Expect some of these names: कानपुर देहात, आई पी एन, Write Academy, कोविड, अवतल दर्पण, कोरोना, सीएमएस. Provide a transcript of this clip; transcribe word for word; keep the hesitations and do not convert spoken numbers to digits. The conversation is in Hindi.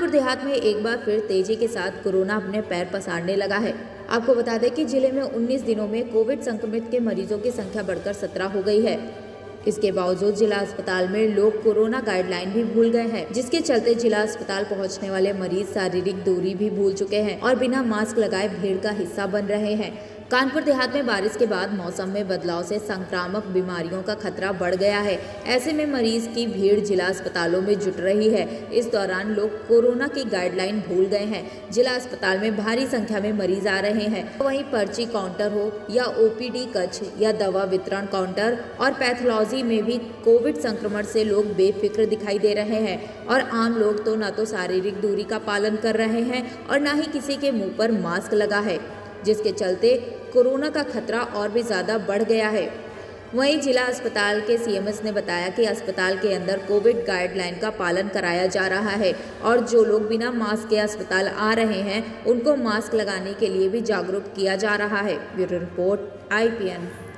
कानपुर देहात में एक बार फिर तेजी के साथ कोरोना अपने पैर पसारने लगा है। आपको बता दें कि जिले में उन्नीस दिनों में कोविड संक्रमित के मरीजों की संख्या बढ़कर सत्रह हो गई है। इसके बावजूद जिला अस्पताल में लोग कोरोना गाइडलाइन भी भूल गए हैं, जिसके चलते जिला अस्पताल पहुंचने वाले मरीज शारीरिक दूरी भी भूल चुके हैं और बिना मास्क लगाए भीड़ का हिस्सा बन रहे हैं। कानपुर देहात में बारिश के बाद मौसम में बदलाव से संक्रामक बीमारियों का खतरा बढ़ गया है। ऐसे में मरीज की भीड़ जिला अस्पतालों में जुट रही है। इस दौरान लोग कोरोना की गाइडलाइन भूल गए हैं। जिला अस्पताल में भारी संख्या में मरीज आ रहे हैं। वहीं पर्ची काउंटर हो या ओपीडी कक्ष या दवा वितरण काउंटर और पैथोलॉजी में भी कोविड संक्रमण से लोग बेफिक्र दिखाई दे रहे हैं और आम लोग तो न तो शारीरिक दूरी का पालन कर रहे हैं और न ही किसी के मुँह पर मास्क लगा है, जिसके चलते कोरोना का खतरा और भी ज़्यादा बढ़ गया है। वहीं जिला अस्पताल के सी एम एस ने बताया कि अस्पताल के अंदर कोविड गाइडलाइन का पालन कराया जा रहा है और जो लोग बिना मास्क के अस्पताल आ रहे हैं उनको मास्क लगाने के लिए भी जागरूक किया जा रहा है। Bureau report आई पी एन।